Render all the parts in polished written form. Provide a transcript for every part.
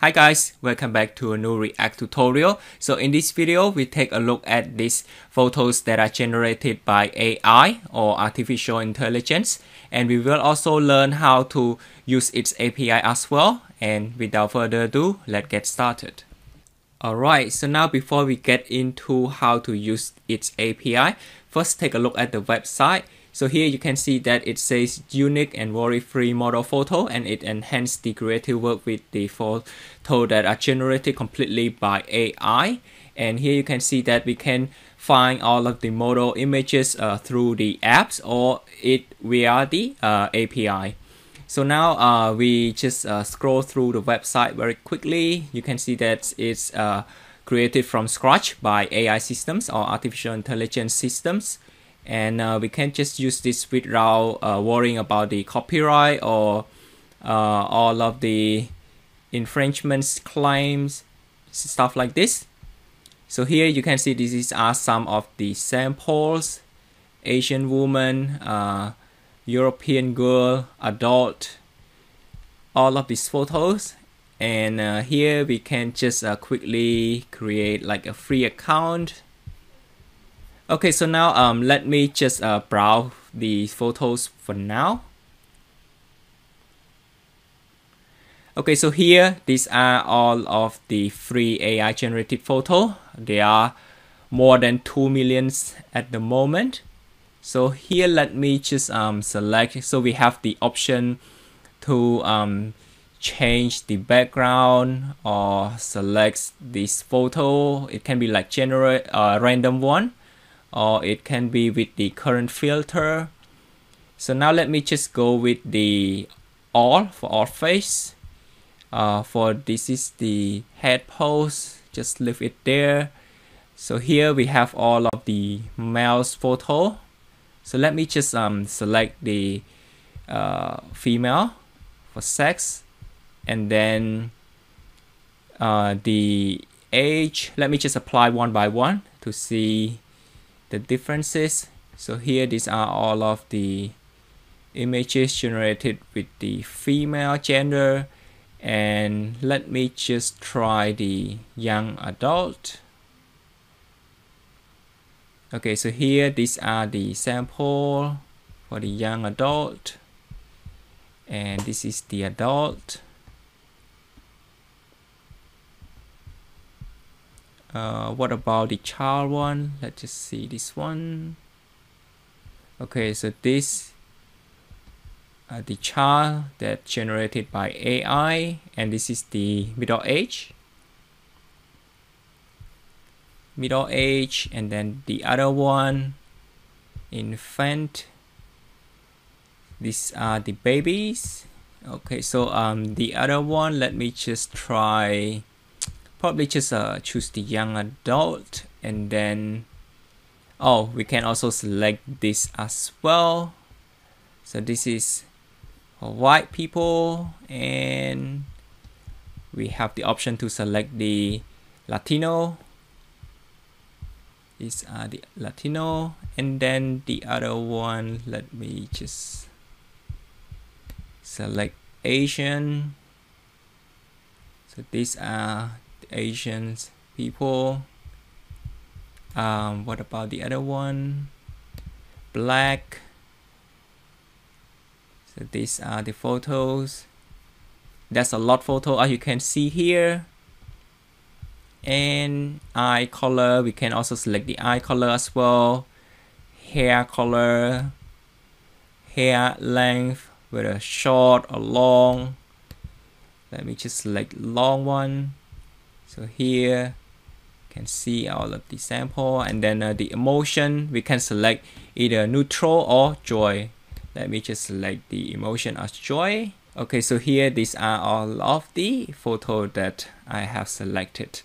Hi guys, welcome back to a new React tutorial. So in this video, we take a look at these photos that are generated by AI or artificial intelligence. And we will also learn how to use its API as well. And without further ado, let's get started. Alright, so now before we get into how to use its API, first take a look at the website. So here you can see that it says unique and worry-free model photo, and it enhanced the creative work with the photo that are generated completely by AI. And here you can see that we can find all of the model images through the apps or via the API. So now we just scroll through the website very quickly. You can see that it's created from scratch by AI systems or artificial intelligence systems. And we can just use this without worrying about the copyright or all of the infringements claims, stuff like this. So here you can see these are some of the samples: Asian woman, European girl, adult, all of these photos. And here we can just quickly create like a free account. Okay, so now let me just browse the photos for now. Okay, so here, these are all of the free AI generated photos. There are more than 2 million at the moment. So here, let me just select. So we have the option to change the background or select this photo. It can be like generate a random one, or it can be with the current filter. So now let me just go with the all for all face. For this is the head pose, just leave it there. So here we have all of the male's photo. So let me just select the female for sex, and then the age. Let me just apply one by one to see the differences. So here these are all of the images generated with the female gender, and let me just try the young adult. Okay, so here these are the sample for the young adult, and this is the adult. What about the child one? Let's just see this one. Okay, so this the child that generated by AI, and this is the middle age, and then the other one, infant. These are the babies. Okay, so the other one, let me just try. Probably just choose the young adult, and then we can also select this as well. So this is for white people, and we have the option to select the Latino. These are the Latino, and then the other one, let me just select Asian. So these are Asian people. What about the other one? Black. So these are the photos. That's a lot of photos as you can see here. And eye color, we can also select the eye color as well. Hair color, hair length, whether short or long. Let me just select long one. So here you can see all of the sample, and then the emotion, we can select either neutral or joy. Let me just select the emotion as joy. Okay, so here these are all of the photo that I have selected.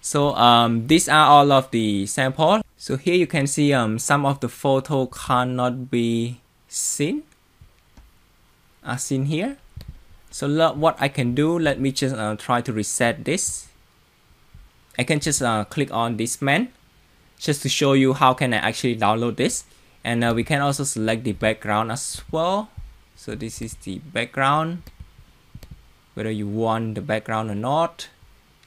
So these are all of the sample. So here you can see some of the photo cannot be seen, are seen here. So what I can do, let me just try to reset this. I can just click on this man just to show you how can I actually download this. And we can also select the background as well. So this is the background. whether you want the background or not.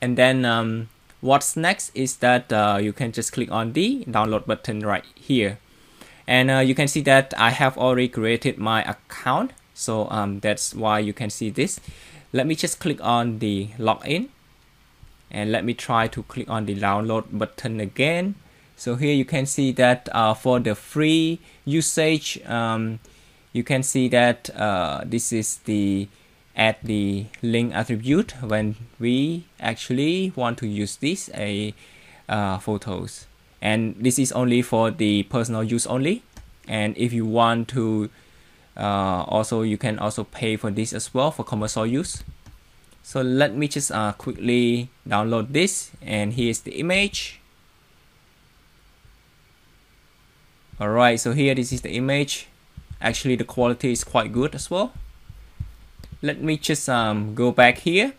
And then what's next is that you can just click on the download button right here. And you can see that I have already created my account. So that's why you can see this. Let me just click on the login. And let me try to click on the download button again. So here you can see that for the free usage, you can see that this is the add the link attribute when we actually want to use this photos. And this is only for the personal use only. And if you want to also, you can also pay for this as well for commercial use. So let me just quickly download this. And here's the image. Alright, so here this is the image. Actually, the quality is quite good as well. Let me just go back here.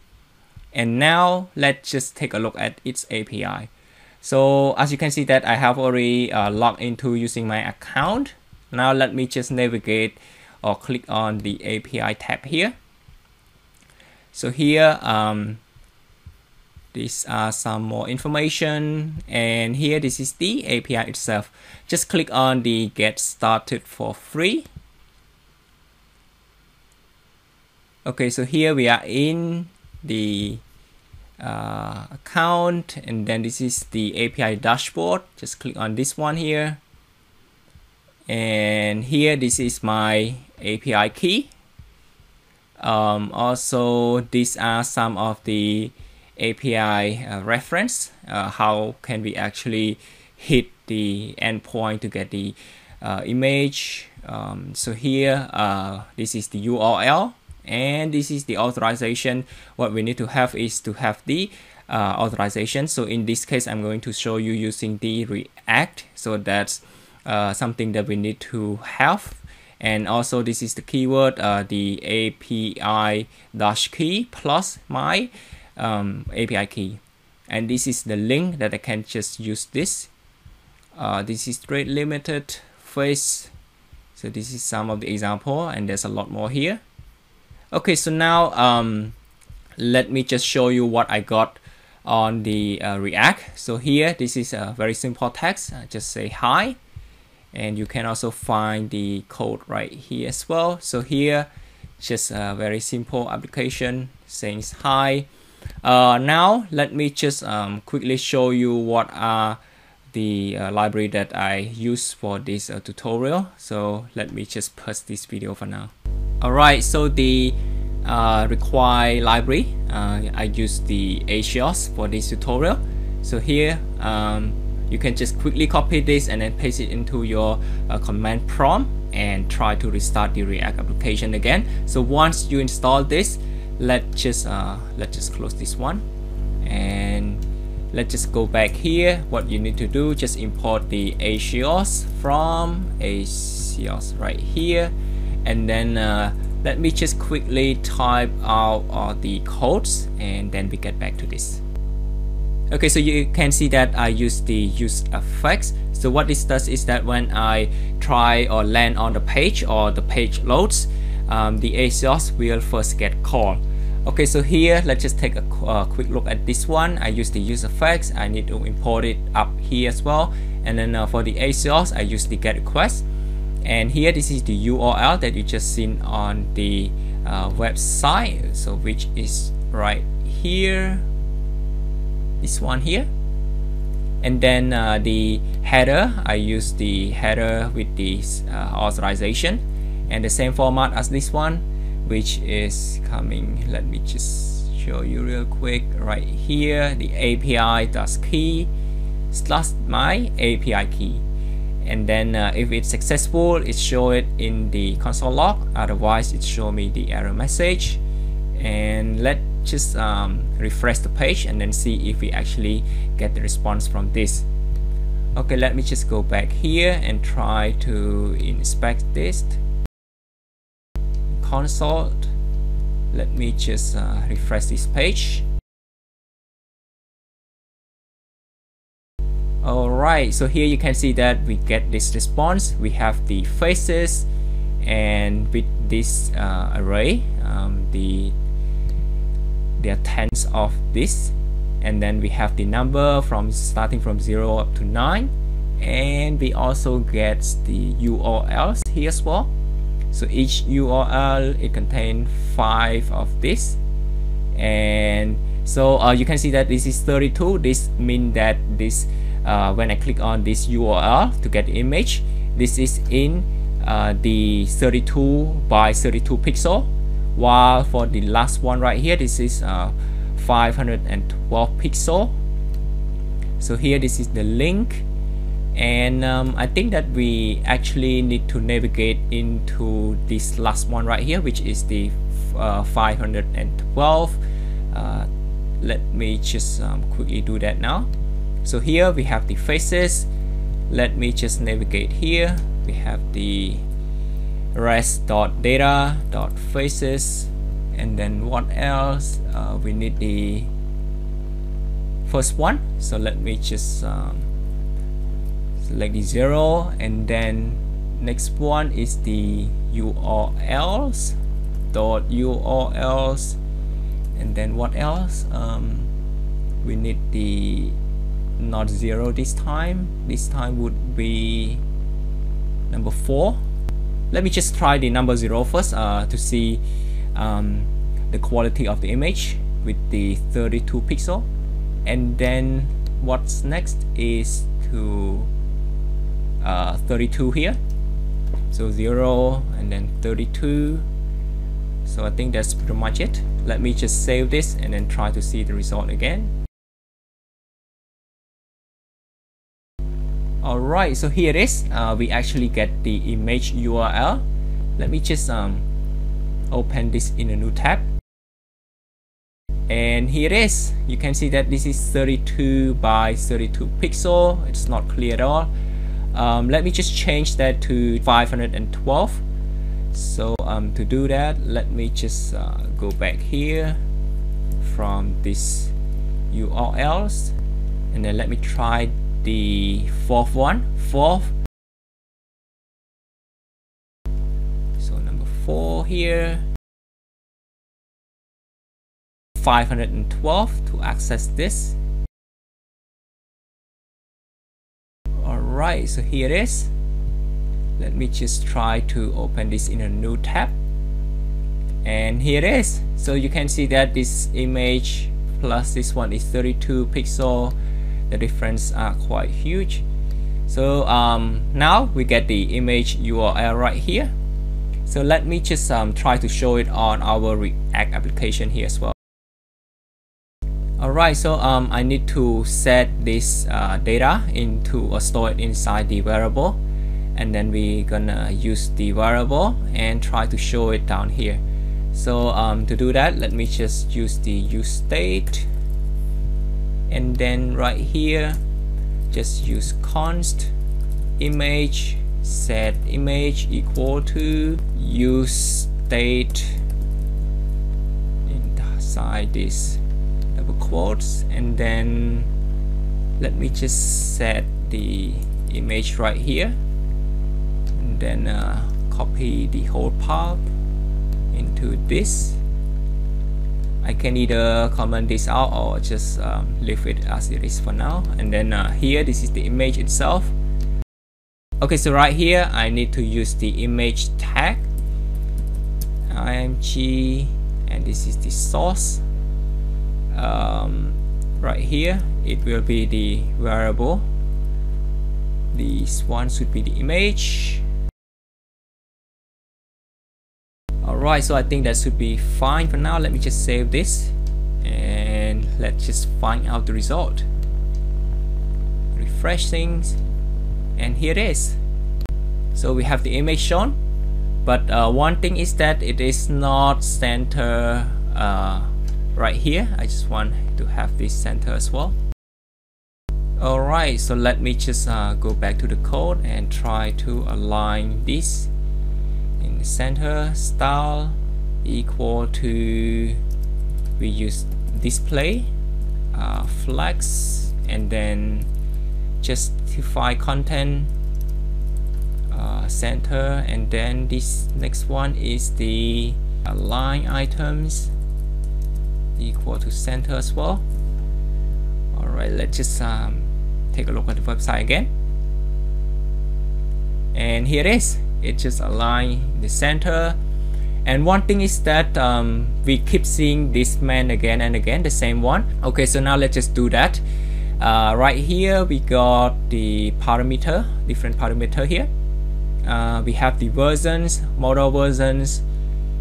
And now let's just take a look at its API. So as you can see that I have already logged into using my account. Now let me just navigate or click on the API tab here. So here, these are some more information. And here, this is the API itself. Just click on the Get Started for Free. Okay, so here we are in the account, and then this is the API dashboard. Just click on this one here, and here this is my API key. Also, these are some of the API reference. How can we actually hit the endpoint to get the image? So here, this is the URL. And this is the authorization. What we need to have is to have the authorization. So in this case, I'm going to show you using the React. So that's something that we need to have. And also this is the keyword, the API dash key plus my API key. And this is the link that I can just use this. This is rate limited phase. So this is some of the example, and there's a lot more here. Okay, so now let me just show you what I got on the React. So here, this is a very simple text. I just say hi, and you can also find the code right here as well. So here, just a very simple application saying hi. Now, let me just quickly show you what are the library that I use for this tutorial. So let me just pause this video for now. Alright, so the required library, I use the axios for this tutorial. So here, you can just quickly copy this and then paste it into your command prompt and try to restart the React application again. So once you install this, let's just close this one, and let's just go back here. What you need to do, just import the axios from axios right here. And then let me just quickly type out all the codes, and then we get back to this. Okay, so you can see that I use the useEffect. So what this does is that when I try or land on the page or the page loads, the axios will first get called. Okay, so here let's just take a quick look at this one. I use the useEffect. I need to import it up here as well. And then for the axios, I use the get request. And here, this is the URL that you just seen on the website, so which is right here, this one here. And then the header, I use the header with the authorization and the same format as this one, which is coming, let me just show you real quick, right here, the API-key slash my API key. And then if it's successful, it shows it in the console log. Otherwise, it shows me the error message. And let's just refresh the page and then see if we actually get the response from this. Okay, let me just go back here and try to inspect this console. Let me just refresh this page. Alright, so here you can see that we get this response. We have the faces, and with this array, the there are tens of this, and then we have the number from starting from 0 up to 9, and we also get the URLs here as well. So each URL, it contains 5 of this, and so you can see that this is 32. This means that this when I click on this URL to get the image, this is in the 32 by 32 pixel, while for the last one right here, this is 512 pixel. So here this is the link, and I think that we actually need to navigate into this last one right here, which is the 512. Let me just quickly do that now. So here we have the faces. Let me just navigate here. We have the res.data.faces, and then what else? We need the first one, so let me just select the 0, and then next one is the urls.urls, and then what else? We need the not 0 this time. This time would be number 4. Let me just try the number 0 first to see the quality of the image with the 32 pixel, and then what's next is to 32 here, so 0 and then 32. So I think that's pretty much it. Let me just save this and then try to see the result again. Alright, so here it is. We actually get the image URL. Let me just open this in a new tab, and here it is. You can see that this is 32 by 32 pixel. It's not clear at all. Let me just change that to 512. So to do that, let me just go back here from this URLs, and then let me try the fourth one. So number 4 here, 512 to access this. Alright, so here it is. Let me just try to open this in a new tab, and here it is. So you can see that this image plus this one is 32 pixel. The difference are quite huge. So now we get the image URL right here. So let me just try to show it on our React application here as well. Alright, so I need to set this data into or store it inside the variable, and then we're gonna use the variable and try to show it down here. So to do that, let me just use the use state, and then right here just use const image set image equal to use state inside this double quotes, and then let me just set the image right here, and then copy the whole path into this. I can either comment this out or just leave it as it is for now. And then here, this is the image itself. Okay, so right here, I need to use the image tag, img, and this is the source. Right here, it will be the variable. This one should be the image. Right, so I think that should be fine for now. Let me just save this and let's just find out the result. Refresh things, and here it is. So we have the image shown, but one thing is that it is not center right here. I just want to have this center as well. Alright, so let me just go back to the code and try to align this in the center. Style equal to, we use display flex, and then justify content center, and then this next one is the align items equal to center as well. All right, let's just take a look at the website again. And here it is. It just aligns the center. And one thing is that we keep seeing this man again and again, the same one. Okay, so now let's just do that. Right here we got the parameter, different parameter here. We have the versions, model versions.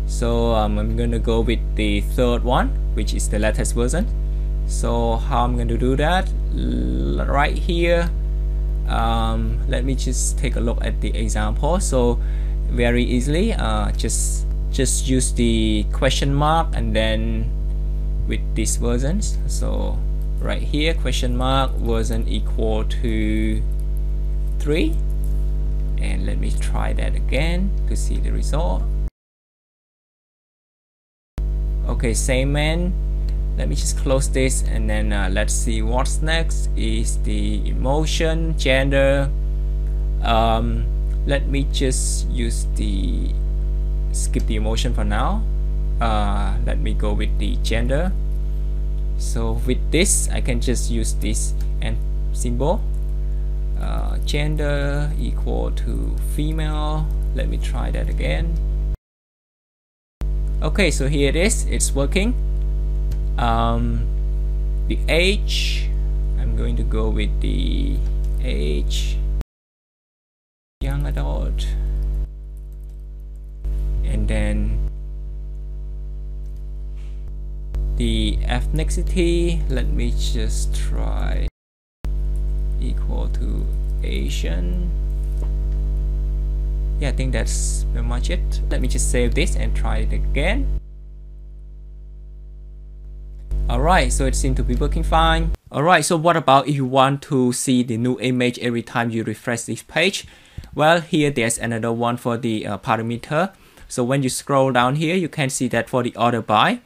So I'm gonna go with the third one, which is the latest version. So how I'm gonna do that? Right here, let me just take a look at the example. So very easily, just use the question mark and then with these versions. So right here, question mark version equal to 3, and let me try that again to see the result. Okay, same man. Let me just close this, and then let's see what's next is the emotion, gender. Let me just use the skip the emotion for now. Let me go with the gender. So with this, I can just use this and symbol. Gender equal to female. Let me try that again. Okay, so here it is. It's working. The age, I'm going to go with the age, young adult, and then the ethnicity, let me just try equal to Asian. Yeah, I think that's pretty much it. Let me just save this and try it again. Alright, so it seems to be working fine. Alright, so what about if you want to see the new image every time you refresh this page? Well, here there's another one for the parameter. So when you scroll down here, you can see that for the order by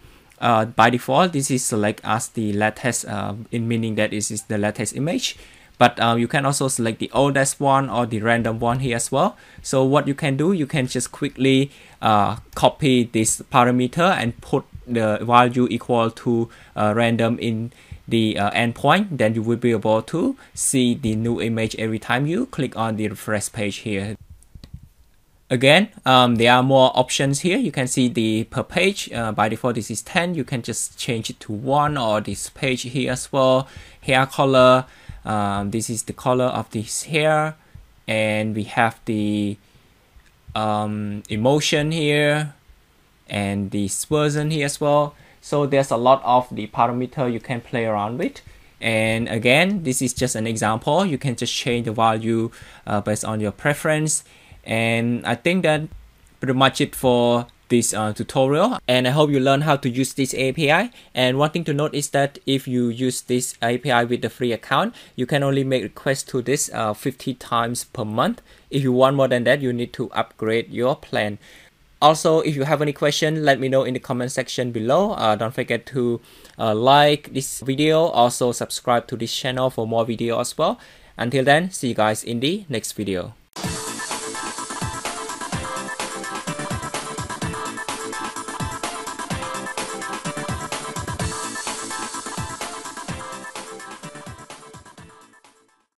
default, this is select as the latest, in meaning that this is the latest image. But you can also select the oldest one or the random one here as well. So what you can do, you can just quickly copy this parameter and put the value equal to random in the endpoint, then you will be able to see the new image every time you click on the refresh page here. Again, there are more options here. You can see the per page. By default, this is 10. You can just change it to 1 or this page here as well. Hair color. This is the color of this hair. And we have the emotion here. And this version here as well. So there's a lot of the parameter you can play around with. And again, this is just an example. You can just change the value based on your preference. And I think that pretty much it for this tutorial. And I hope you learn how to use this API. And one thing to note is that if you use this API with the free account, you can only make requests to this 50 times per month. If you want more than that, you need to upgrade your plan. Also, if you have any question, let me know in the comment section below. Don't forget to like this video. Also subscribe to this channel for more video as well. Until then, see you guys in the next video.